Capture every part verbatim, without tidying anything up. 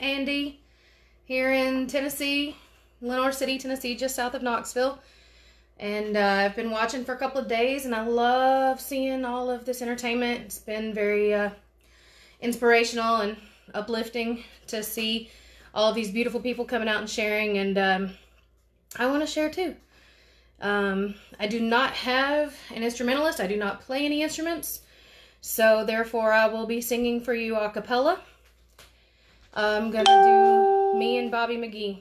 Andi here in Tennessee, Lenoir City, Tennessee, just south of Knoxville. And uh, I've been watching for a couple of days, and I love seeing all of this entertainment. It's been very uh, inspirational and uplifting to see all of these beautiful people coming out and sharing, and um, I want to share too. Um, I do not have an instrumentalist. I do not play any instruments, so therefore I will be singing for you a cappella. I'm going to do me and Bobby McGee.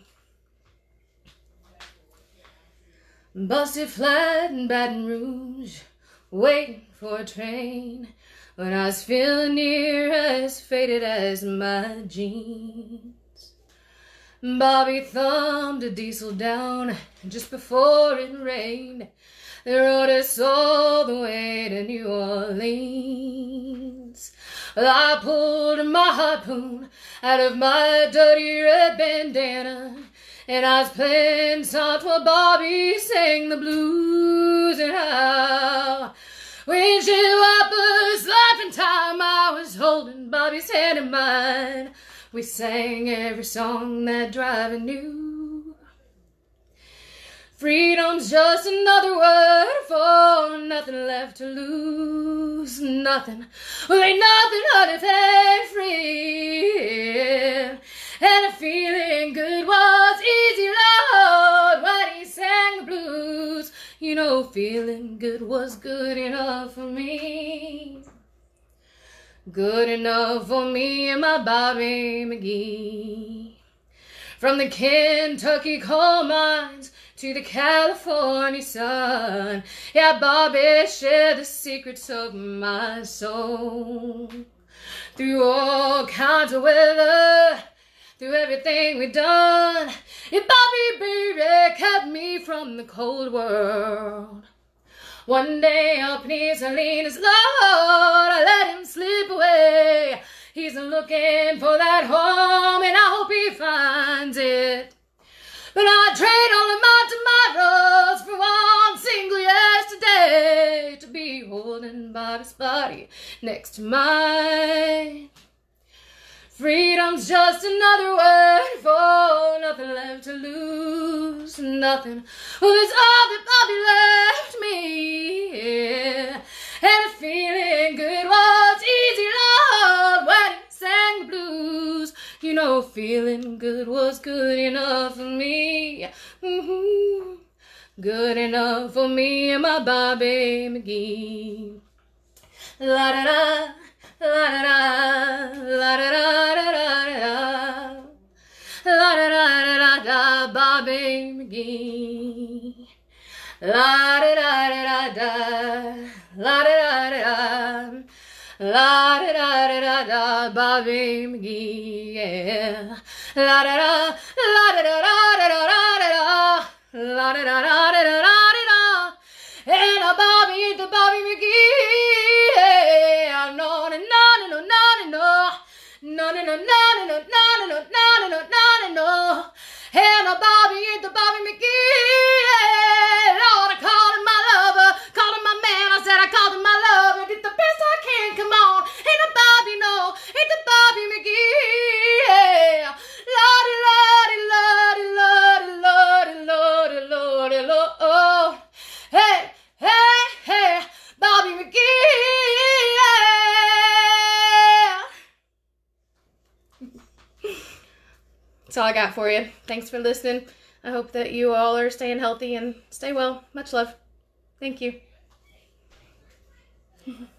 Busted flat in Baton Rouge, waiting for a train, when I was feeling near as faded as my jeans. Bobby thumbed a diesel down just before it rained. They rode us all the way to New Orleans. Well, I pulled my harpoon out of my dirty red bandana, and I was playing songs while Bobby sang the blues. And how windshield wipers slapping time, I was holding Bobby's hand in mine. We sang every song that driver knew. Freedom's just another word for nothing left to lose. Nothing, well, ain't nothing under that free. And a feeling good was easy, Lord, when he sang the blues. You know, feeling good was good enough for me. Good enough for me and my Bobby McGee. From the Kentucky coal mines to the California sun, yeah, Bobby shared the secrets of my soul. Through all kinds of weather, through everything we've done, yeah, Bobby baby kept me from the cold world. One day up near Salinas, Lord, I let him slip away. He's looking for that home, and I hope he finds it. But I trade all of my tomorrows for one single yesterday, to be holding Bobby's body next to mine. Freedom's just another word for nothing left to lose. Nothing, well, it's all that Bobby left me, yeah. And feeling good was easy, Lord, when he sang the blues. You know, feeling good was good enough for me. Mm-hmm. Good enough for me and my Bobby McGee. La-da-da, la-da-da, la-da-da. Bobby McGee, la da da da da, la da da da, la da da da da, Bobby McGee, yeah, la da da, la da da da da da, la da da da da da da, and a Bobby the Bobby McGee, yeah, no no no no no no, no no no no no no no no no no no. And a Bobby ain't the Bobby McGee. Lord, I called him my lover, called him my man. I said I called him my lover, did the best I can. Come on, ain't a Bobby, no, ain't the Bobby McGee. Lordy, lordy, lordy, lordy, lordy, lordy, lordy, lord. Hey, hey, hey, Bobby McGee. That's all I got for you. Thanks for listening. I hope that you all are staying healthy and stay well. Much love. Thank you.